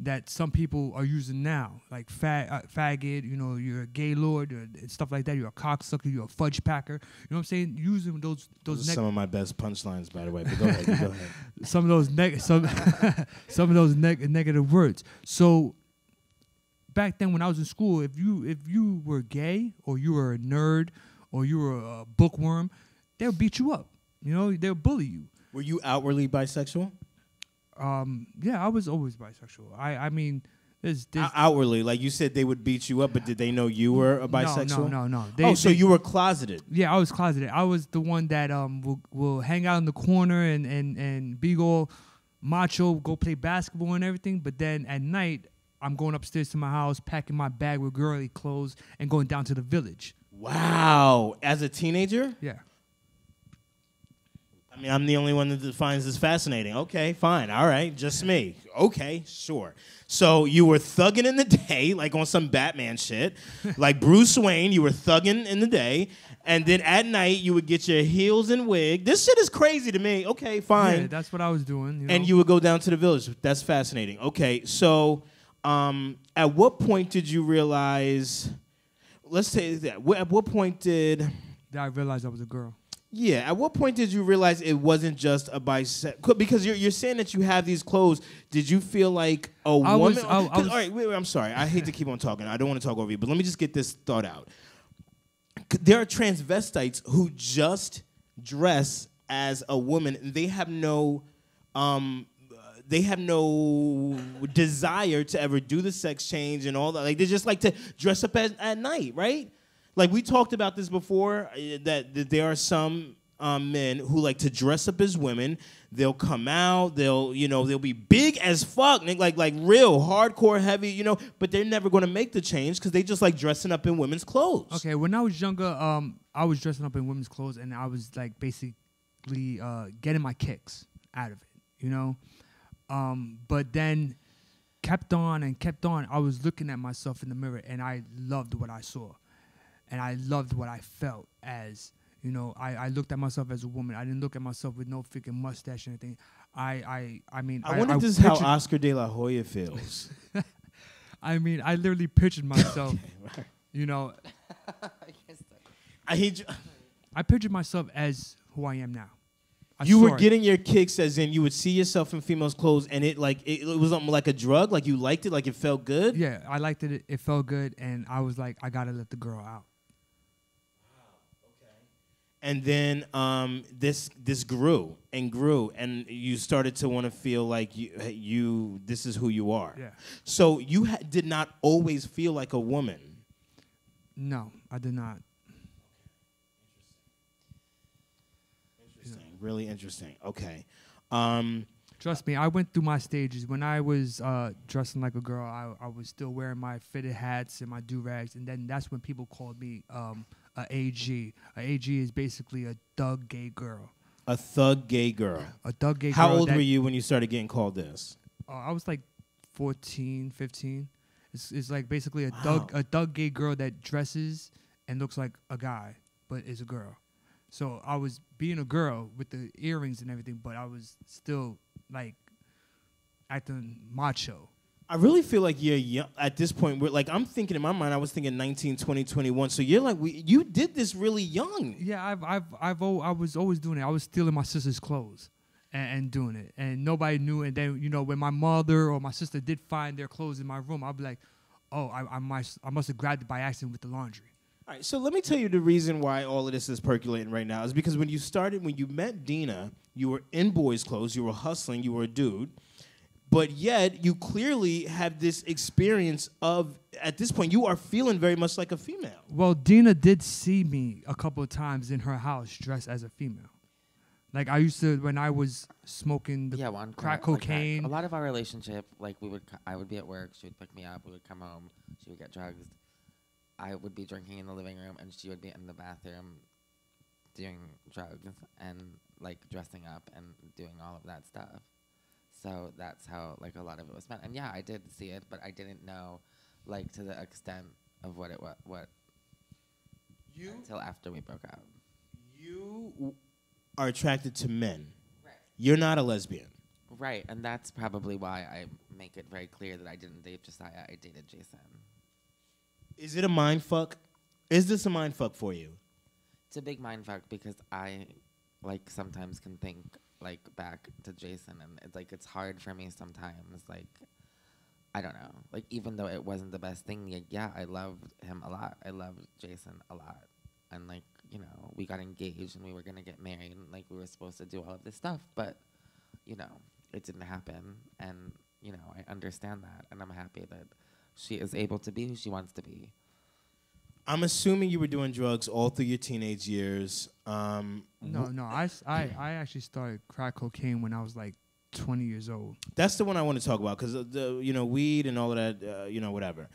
that some people are using now, like faggot. You know, you're a gaylord, or stuff like that. You're a cocksucker. You're a fudge packer. You know what I'm saying? Using those some of my best punchlines, by the way. But go ahead, go ahead. Some of those negative words. So back then, when I was in school, if you were gay or you were a nerd or you were a bookworm, they'll beat you up. You know, they'll bully you. Were you outwardly bisexual? Yeah, I was always bisexual. I mean, there's outwardly, like you said, they would beat you up, but did they know you were a bisexual? No. So you were closeted. Yeah, I was closeted. I was the one that will hang out in the corner and be all macho, go play basketball and everything. But then at night, I'm going upstairs to my house, packing my bag with girly clothes, and going down to the village. Wow, as a teenager? Yeah. I mean, I'm the only one that finds this fascinating. Okay, fine, all right, just me. Okay, sure. So you were thugging in the day, like on some Batman shit. Like Bruce Wayne, you were thugging in the day, and then at night you would get your heels and wig. This shit is crazy to me. Okay, fine. Yeah, that's what I was doing. You know? And you would go down to the village. That's fascinating. Okay, so at what point did you realize, let's say that, at what point did I realize I was a girl? Yeah, at what point did you realize it wasn't just a bisexual? Because you're saying that you have these clothes. Did you feel like a woman? All right, wait, I'm sorry. I hate to keep on talking. I don't want to talk over you, but let me just get this thought out. There are transvestites who just dress as a woman, and they have no... they have no desire to ever do the sex change and all that. Like, they just like to dress up at night, right? Like, we talked about this before, that there are some men who like to dress up as women. They'll come out. They'll be big as fuck, like real hardcore heavy, you know. But they're never going to make the change because they just like dressing up in women's clothes. Okay, when I was younger, I was dressing up in women's clothes, and I was like basically getting my kicks out of it, you know. But then kept on. I was looking at myself in the mirror, and I loved what I saw. And I loved what I felt as, you know, I looked at myself as a woman. I didn't look at myself with no freaking mustache or anything. I mean, I wonder if this is how Oscar De La Hoya feels. I mean, I literally pictured myself, you know. I pictured myself as who I am now. You were getting your kicks as in you would see yourself in female's clothes, and it was like a drug, like you liked it, like it felt good? Yeah, I liked it. It felt good, and I was like, I got to let the girl out. And then this grew and grew, and you started to want to feel like you this is who you are. Yeah. So you did not always feel like a woman. No, I did not. Interesting. Really interesting. Okay. Trust me, I went through my stages. When I was dressing like a girl, I was still wearing my fitted hats and my do-rags, and then that's when people called me an AG. An AG is basically a thug gay girl. A thug gay girl. A thug gay girl. How old were you when you started getting called this? I was like 14, 15. It's like basically a thug gay girl that dresses and looks like a guy, but is a girl. So I was being a girl with the earrings and everything, but I was still... like acting macho. I really feel like you're young at this point. We're like, I'm thinking in my mind, I was thinking 19, 20, 21. So you're like, you did this really young. Yeah, I was always doing it. I was stealing my sister's clothes and doing it, and nobody knew. And then, you know, when my mother or my sister did find their clothes in my room, I'd be like, oh, I must have grabbed it by accident with the laundry. All right, so let me tell you the reason why all of this is percolating right now is because when you met Dina, you were in boys' clothes, you were hustling, you were a dude, but yet you clearly have this experience of, at this point, you are feeling very much like a female. Well, Dina did see me a couple of times in her house dressed as a female. Like, I used to, when I was smoking the crack cocaine. Like a lot of our relationship, like, I would be at work, she would pick me up, we would come home, she would get drugs. I would be drinking in the living room, and she would be in the bathroom doing drugs and, like, dressing up and doing all of that stuff. So that's how, like, a lot of it was spent. And, yeah, I did see it, but I didn't know, like, to the extent of what it was until after we broke up. You are attracted to men. Right. You're not a lesbian. Right, and that's probably why I make it very clear that I didn't date Josiah. I dated Jason. Is it a mind fuck? Is this a mind fuck for you? It's a big mind fuck because I, like, sometimes can think, like, back to Jason, and it's like it's hard for me sometimes. Like, I don't know. Like, even though it wasn't the best thing, like, yeah, I loved him a lot. I loved Jason a lot, and, like, you know, we got engaged and we were gonna get married, and, like, we were supposed to do all of this stuff, but, you know, it didn't happen, and, you know, I understand that, and I'm happy that she is able to be who she wants to be. I'm assuming you were doing drugs all through your teenage years. No, I actually started crack cocaine when I was like 20 years old. That's the one I want to talk about because, you know, weed and all of that, you know, whatever.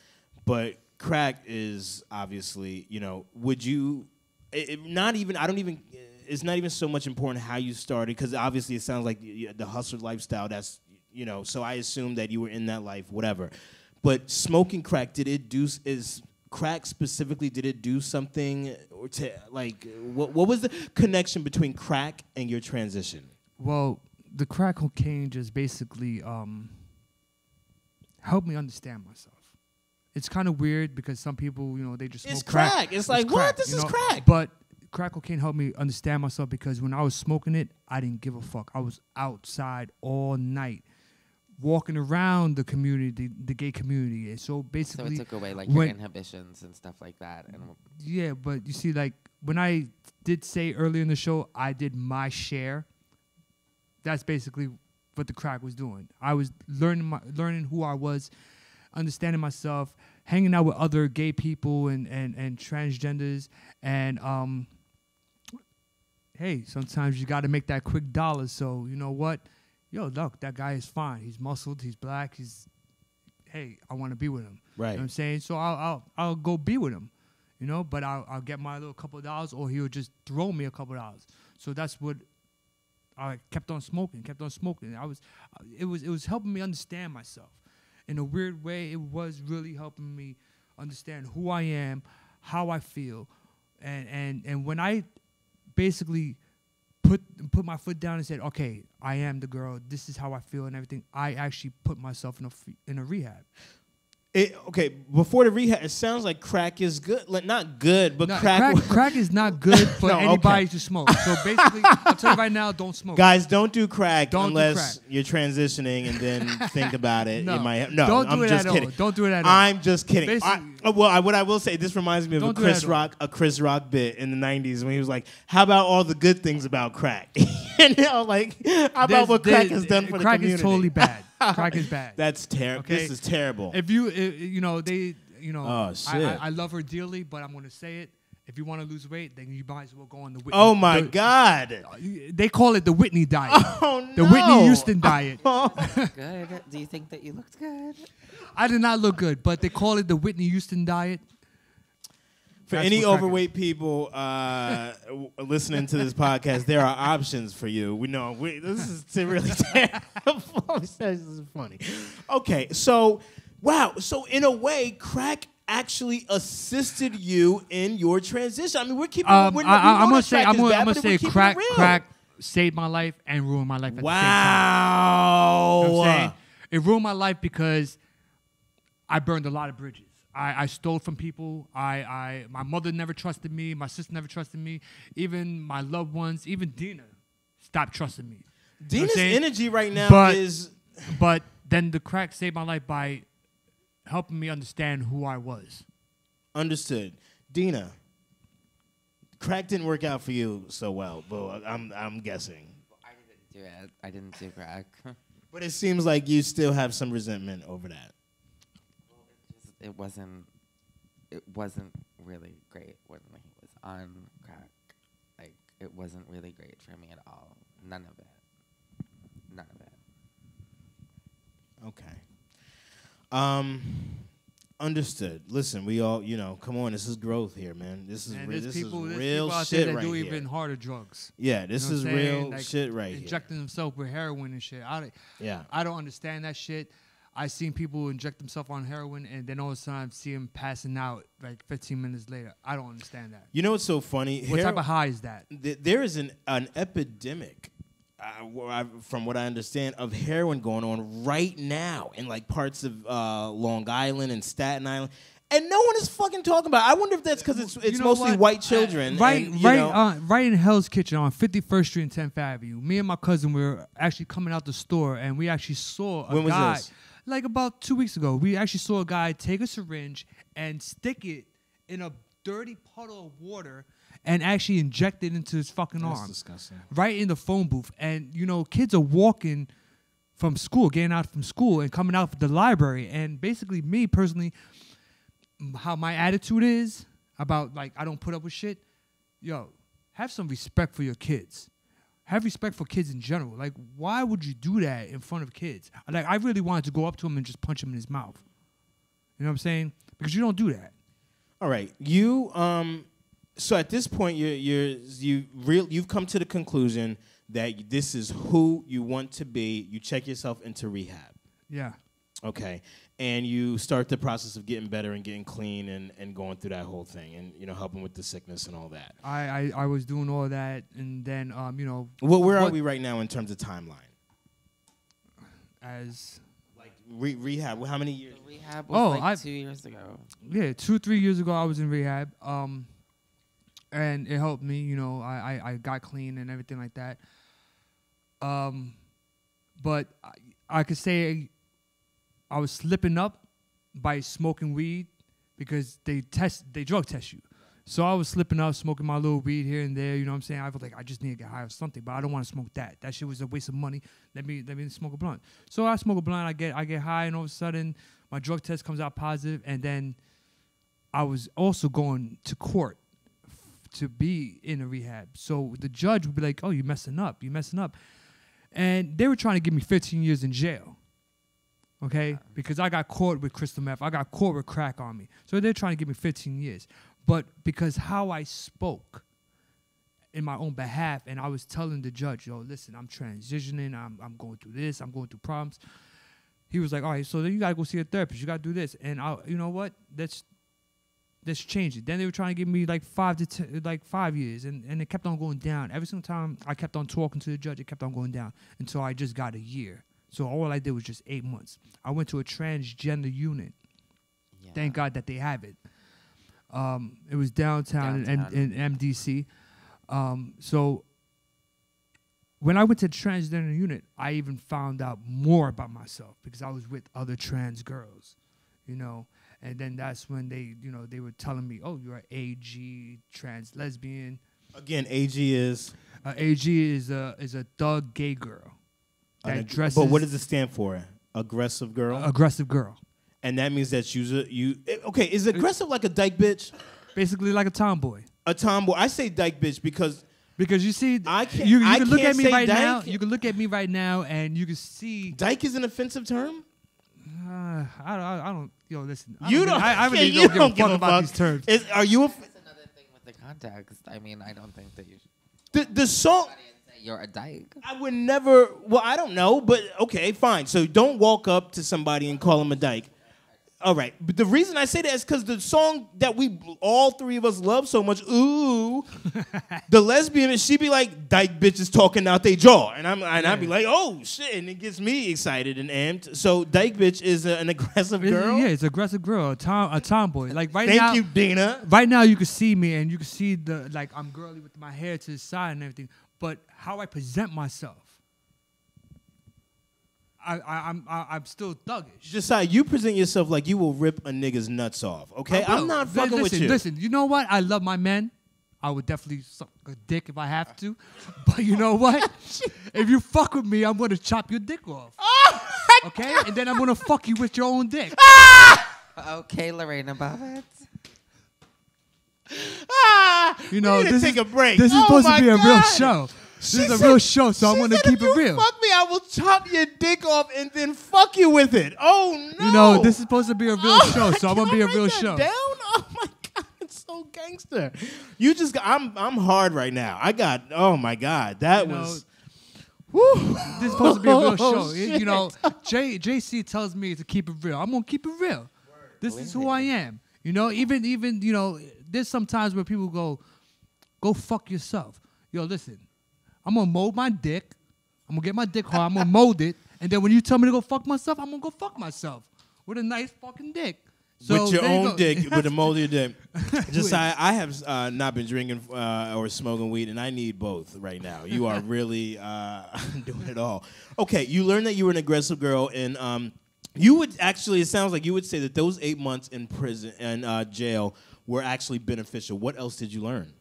But crack is obviously, you know, would you, it's not even so much important how you started because obviously it sounds like the hustler lifestyle, that's, you know, so I assume that you were in that life, whatever. But smoking crack, did crack specifically do something, or to, like, what was the connection between crack and your transition? Well, the crack cocaine just basically helped me understand myself. It's kind of weird because some people, you know, they just smoke crack. It's like, what? This is crack. But crack cocaine helped me understand myself because when I was smoking it, I didn't give a fuck. I was outside all night, walking around the community, the gay community. And so basically, so it took away, like, your inhibitions and stuff like that. And yeah, but you see, like, when I did say earlier in the show, I did my share. That's basically what the crack was doing. I was learning who I was, understanding myself, hanging out with other gay people and transgenders, and hey, sometimes you got to make that quick dollar. So you know what? Yo, look, that guy is fine. He's muscled. He's black. Hey, I want to be with him. Right. You know what I'm saying? So I'll go be with him, you know, but I'll get my little couple of dollars, or he'll just throw me a couple of dollars. So that's what I kept on smoking. It was helping me understand myself. In a weird way, it was really helping me understand who I am, how I feel. And when I basically put my foot down and said, okay, I am the girl. This is how I feel and everything. I actually put myself in a rehab. Okay, before the rehab, it sounds like crack is good. Like, not good, but no, crack is not good for anybody to smoke. So basically, I'll tell you right now, don't smoke. Guys, don't do crack unless you're transitioning and then think about it. No, I'm just kidding. Don't do it at all. I'm just kidding. What I will say, this reminds me of a Chris Rock bit in the 90s when he was like, how about all the good things about crack? And now, like, how about what crack has done for the community? Crack is totally bad. Crack is bad. That's terrible. Okay? This is terrible. If you know, I love her dearly, but I'm going to say it. If you want to lose weight, then you might as well go on the Whitney. Oh, my God. They call it the Whitney diet. Oh, no. The Whitney Houston diet. Oh. Good. Do you think that you looked good? I did not look good, but they call it the Whitney Houston diet. For any overweight people listening to this podcast, there are options for you. We know this is really terrible. This is funny. Okay, so, wow. So, in a way, crack actually assisted you in your transition. I mean, we're keeping... I'm gonna say crack saved my life and ruined my life at the same time. You know what I'm saying? It ruined my life because I burned a lot of bridges. I stole from people. My mother never trusted me. My sister never trusted me. Even my loved ones, even Dina, stopped trusting me. Dina's energy right now is... But then the crack saved my life by helping me understand who I was. Understood. Dina, crack didn't work out for you so well, but I'm guessing. I didn't do it. I didn't do crack. But it seems like you still have some resentment over that. It wasn't really great when he was on crack. Like, it wasn't really great for me at all. None of it. None of it. Okay. Understood. Listen, we all, you know, come on. This is growth here, man. This is real shit right here. They do even harder drugs. Yeah, this is real shit right here. Injecting themselves with heroin and shit. I don't understand that shit. I've seen people inject themselves on heroin, and then all of a sudden I see them passing out like 15 minutes later. I don't understand that. You know what's so funny? What type of high is that? There is an epidemic, from what I understand, of heroin going on right now in like parts of Long Island and Staten Island, and no one is fucking talking about it. I wonder if that's because it's mostly white children. Right in Hell's Kitchen on 51st Street and 10th Avenue, me and my cousin were actually coming out the store, and we actually saw a guy. When was this? Like about 2 weeks ago, we actually saw a guy take a syringe and stick it in a dirty puddle of water and actually inject it into his fucking arm. That's disgusting. Right in the phone booth. And, you know, kids are walking from school, getting out from school and coming out of the library. And basically me personally, how my attitude is about, like, I don't put up with shit. Yo, have some respect for your kids. Have respect for kids in general. Like, why would you do that in front of kids? Like, I really wanted to go up to him and just punch him in his mouth. You know what I'm saying? Because you don't do that. All right. You so at this point you've come to the conclusion that this is who you want to be. You check yourself into rehab. Yeah. Okay. And you start the process of getting better and getting clean and going through that whole thing and, you know, helping with the sickness and all that. I was doing all that, and then, you know. Well, where are we right now in terms of timeline? As? Like rehab, how many years? The rehab was 2 years ago. Yeah, 2-3 years ago I was in rehab, and it helped me, you know. I got clean and everything like that. But I could say I was slipping up by smoking weed because they drug test you. So I was slipping up, smoking my little weed here and there, you know what I'm saying? I was like, I just need to get high or something, but I don't want to smoke that. That shit was a waste of money. Let me smoke a blunt. So I smoke a blunt, I get high, and all of a sudden my drug test comes out positive, and then I was also going to court to be in a rehab. So the judge would be like, oh, you're messing up. And they were trying to give me 15 years in jail. Okay, because I got caught with crystal meth. I got caught with crack on me. So they're trying to give me 15 years. But because how I spoke in my own behalf, and I was telling the judge, yo, listen, I'm transitioning. I'm going through this. I'm going through problems. He was like, all right, so then you got to go see a therapist. You got to do this. And, you know what? Let's change it. Then they were trying to give me like 5 years, and it kept on going down. Every single time I kept on talking to the judge, it kept on going down until I just got a year. So all I did was just 8 months. I went to a transgender unit. Yeah. Thank God that they have it. It was downtown. In MDC. So when I went to the transgender unit, I even found out more about myself because I was with other trans girls, you know. And then that's when they were telling me, oh, you're an AG trans lesbian. Again, AG is? AG is a thug gay girl. But what does it stand for? Aggressive girl? Aggressive girl. And that means that you... Okay, is aggressive like a dyke bitch? Basically like a tomboy. a tomboy. I say dyke bitch because you see, you can look at me right dyke. Now. You can look at me right now, and you can see dyke is an offensive term. I don't. Yo, listen. I really don't give a fuck about these terms. That's another thing with the context. I mean, I don't think that you should. The song. You're a dyke. I would never. Well, I don't know, but okay, fine. So don't walk up to somebody and call him a dyke. All right. But the reason I say that is because the song that we all three of us love so much, ooh, the lesbian, she be like, dyke bitches talking out their jaw, and I be like, oh shit, and it gets me excited and amped. So dyke bitch is an aggressive girl. Yeah, it's an aggressive girl, a tomboy. Like right now. Thank you, Dana. Right now, you can see me, and you can see the like I'm girly with my hair to the side and everything. But how I present myself, I'm still thuggish. Josiah, you present yourself like you will rip a nigga's nuts off, okay? I'm not fucking with you. Listen, you know what? I love my men. I would definitely suck a dick if I have to. But you know what? If you fuck with me, I'm going to chop your dick off. Okay? And then I'm going to fuck you with your own dick. Okay, Lorena Bobbitt. You know, this is supposed to be a real show. This is a real show, so I want to keep it real. Fuck me, I will chop your dick off and then fuck you with it. Oh no! You know, this is supposed to be a real show, so I'm gonna be a real show. Down? Oh my god, it's so gangster. You just, I'm hard right now. I got, oh my god, that was. Woo. This is supposed to be a real show. Oh, you know, J.C. tells me to keep it real. I'm gonna keep it real. Word. This is who I am. You know, even you know, there's some times where people go fuck yourself. Yo, listen. I'm going to mold my dick. I'm going to get my dick hard. I'm going to mold it. And then when you tell me to go fuck myself, I'm going to go fuck myself with a nice fucking dick. So with your own dick, with a molded dick. Josiah, I have not been drinking or smoking weed, and I need both right now. You are really doing it all. Okay, you learned that you were an aggressive girl, and you would actually, it sounds like you would say that those 8 months in prison and jail were actually beneficial. What else did you learn?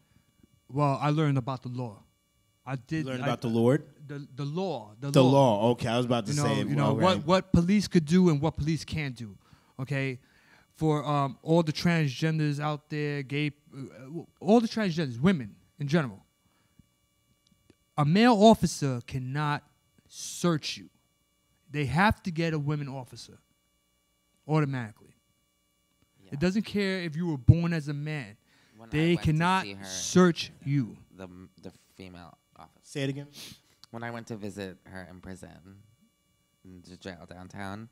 Well, I learned about the law. You learned about the law. Okay, I was about to say. You know what police could do and what police can't do. Okay, for all the transgenders out there, all the transgenders, women in general. A male officer cannot search you. They have to get a women officer automatically. Yeah. It doesn't care if you were born as a man. When they cannot search you. The female. Office. Say it again. When I went to visit her in prison, in the jail downtown,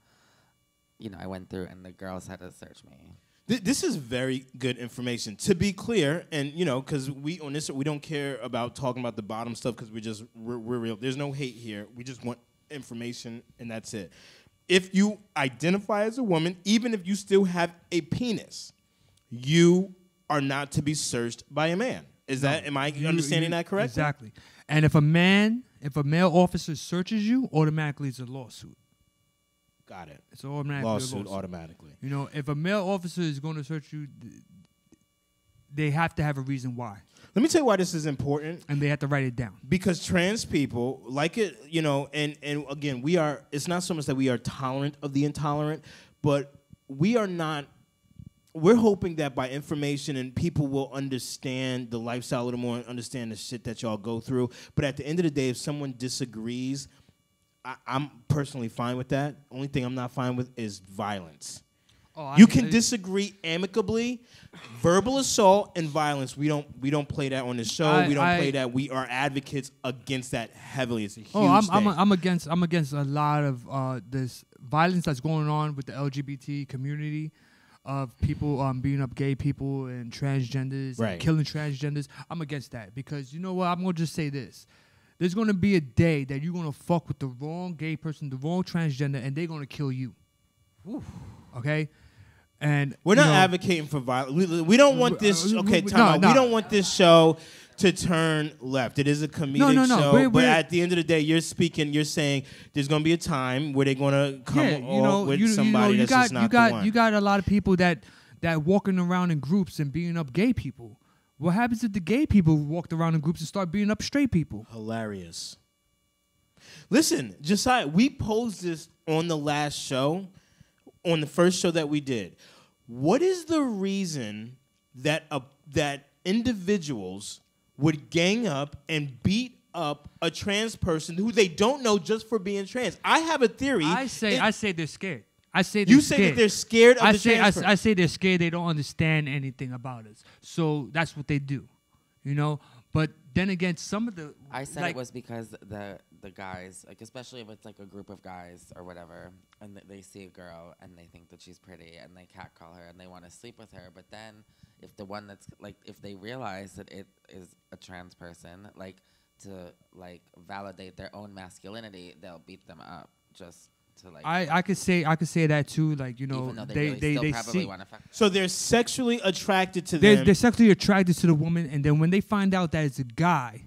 you know, I went through and the girls had to search me. This is very good information. To be clear, and you know, because we don't care about talking about the bottom stuff because we're real. There's no hate here. We just want information and that's it. If you identify as a woman, even if you still have a penis, you are not to be searched by a man. Am I understanding that correctly? Exactly. And if a male officer searches you, automatically it's a lawsuit. Got it. It's automatically a lawsuit. Automatically. You know, if a male officer is going to search you, they have to have a reason why. Let me tell you why this is important. And they have to write it down. Because trans people, like it, you know, and again, we are, it's not so much that we are tolerant of the intolerant, but we are not. We're hoping that by information and people will understand the lifestyle a little more and understand the shit that y'all go through. But at the end of the day, if someone disagrees, I'm personally fine with that. Only thing I'm not fine with is violence. Oh, you can disagree amicably. Verbal assault and violence, we don't play that on the show. We don't play that. We are advocates against that heavily. It's a huge thing. I'm against a lot of this violence that's going on with the LGBT community. Of people beating up gay people and transgenders, right. And killing transgenders. I'm against that because you know what? I'm going to just say this. There's going to be a day that you're going to fuck with the wrong gay person, the wrong transgender, and they're going to kill you. Oof. Okay? And we're not advocating for violence. We don't want this. Okay, time out. We don't want this show to turn left. It is a comedic show, but at the end of the day, you're speaking. You're saying there's going to be a time where they're going to come with somebody that's just not the one. You got a lot of people that walking around in groups and beating up gay people. What happens if the gay people walked around in groups and start beating up straight people? Hilarious. Listen, Josiah, we posed this on the last show, on the first show that we did. What is the reason that individuals would gang up and beat up a trans person who they don't know just for being trans. I have a theory. I say they're scared. I say they're scared. You say that they're scared of the trans person. I say they're scared. They don't understand anything about us. So that's what they do, you know. But then again, some of the... I said it was because the guys, like especially if it's like a group of guys or whatever, and they see a girl and they think that she's pretty and they catcall her and they want to sleep with her. But then if the one that's like, if they realize that it is a trans person, like to like validate their own masculinity, they'll beat them up just... Like I could say that too, like, you know, they see. So they're sexually attracted to them. They're sexually attracted to the woman, and then when they find out that it's a guy,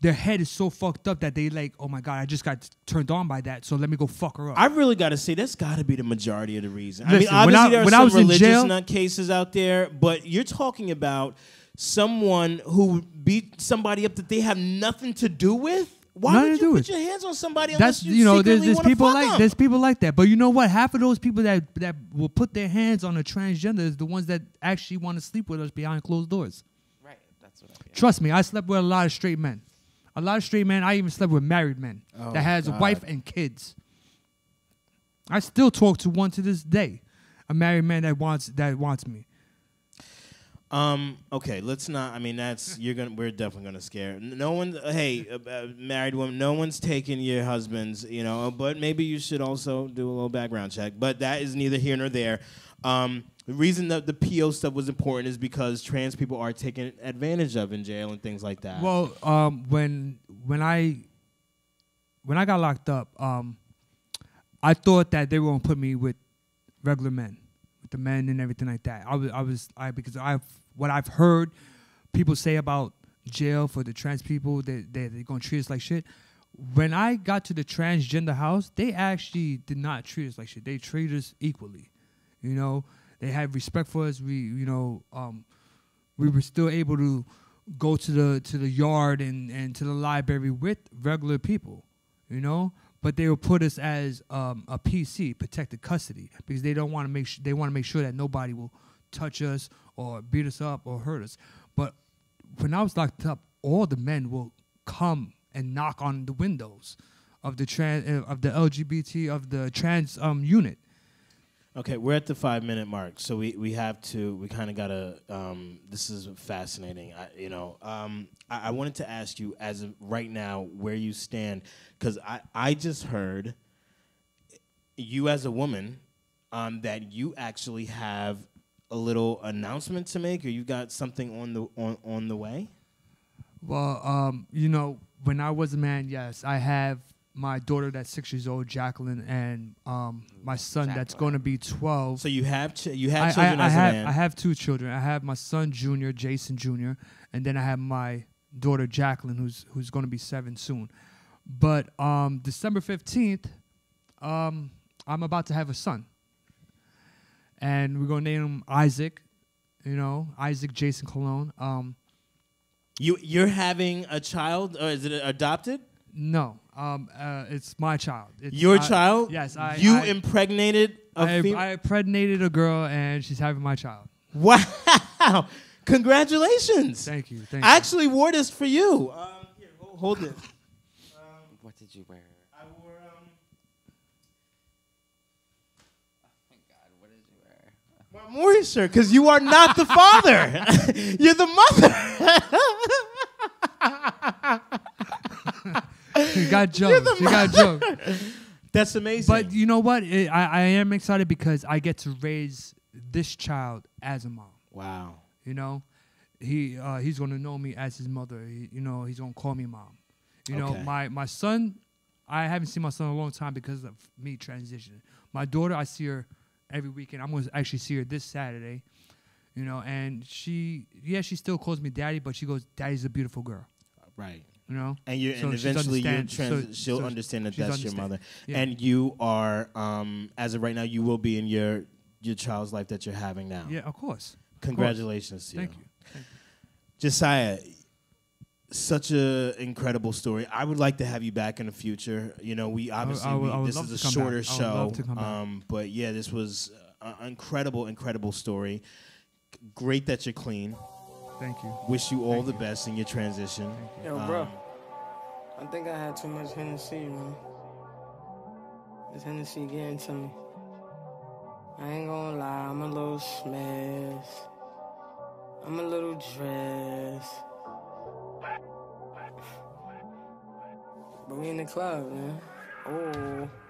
their head is so fucked up that they like, oh my God, I just got turned on by that, so let me go fuck her up. I really gotta say that's gotta be the majority of the reason. Listen, I mean, obviously there are some religious nut cases out there, but you're talking about someone who beat somebody up that they have nothing to do with. Why would you put your hands on somebody unless you know there's people like that. But you know what? Half of those people that will put their hands on a transgender is the ones that actually want to sleep with us behind closed doors. Right. That's what I mean. Trust me, I slept with a lot of straight men. A lot of straight men. I even slept with married men that has a wife and kids. I still talk to one to this day, a married man that wants me. Okay, let's not. I mean, that's we're definitely gonna scare. No one. Hey, married woman. No one's taking your husbands. You know, but maybe you should also do a little background check. But that is neither here nor there. The reason that the PO stuff was important is because trans people are taken advantage of in jail and things like that. Well, when I got locked up, I thought that they were gonna put me with regular men. The men and everything like that. Because I've heard people say about jail for the trans people, they're gonna treat us like shit. When I got to the transgender house, they actually did not treat us like shit. They treated us equally. You know, they had respect for us. We were still able to go to the yard and to the library with regular people. You know. But they will put us as a PC, protected custody, because they don't want to make sure that nobody will touch us or beat us up or hurt us. But when I was locked up, all the men will come and knock on the windows of the trans unit. Okay, we're at the 5-minute mark, so we have to, we kind of got to, this is fascinating, I wanted to ask you, as of right now, where you stand, because I just heard you as a woman, that you actually have a little announcement to make, or you got something on the way? Well, you know, when I was a man, yes, I have... my daughter that's 6 years old, Jacqueline, and my son that's going to be 12. So you have children as a man. I have two children. I have my son, Junior, Jason Jr., and then I have my daughter, Jacqueline, who's going to be 7 soon. But December 15th, I'm about to have a son. And we're going to name him Isaac, you know, Isaac Jason Colon. You're having a child, or is it adopted? No. It's my child. Your child? Yes. You impregnated a female? I impregnated a girl, and she's having my child. Wow. Congratulations. Thank you. Thank you. I actually wore this for you. Here, hold it. What did you wear? I wore... Oh, my God. What did you wear? My Maury shirt, because you are not the father. You're the mother. She got joked. She got joked. That's amazing. But you know what? I am excited because I get to raise this child as a mom. Wow. You know, he's gonna know me as his mother. You know, he's gonna call me mom. You know, my son. I haven't seen my son in a long time because of me transitioning. My daughter, I see her every weekend. I'm gonna actually see her this Saturday. You know, and she still calls me daddy, but she goes, "Daddy's a beautiful girl." Right. You know? And eventually she'll understand that that's your mother. Yeah. And you are, as of right now, you will be in your child's life that you're having now. Yeah, of course. Congratulations to you. Thank you. Josiah, such an incredible story. I would like to have you back in the future. You know, we obviously, this is a shorter show. I would love to come back. But yeah, this was an incredible story. Great that you're clean. Thank you. Wish you all the best in your transition. You. Yo, bro, I think I had too much Hennessy, man. This Hennessy getting to me. I ain't gonna lie, I'm a little smashed. I'm a little dressed. But we in the club, man. Oh.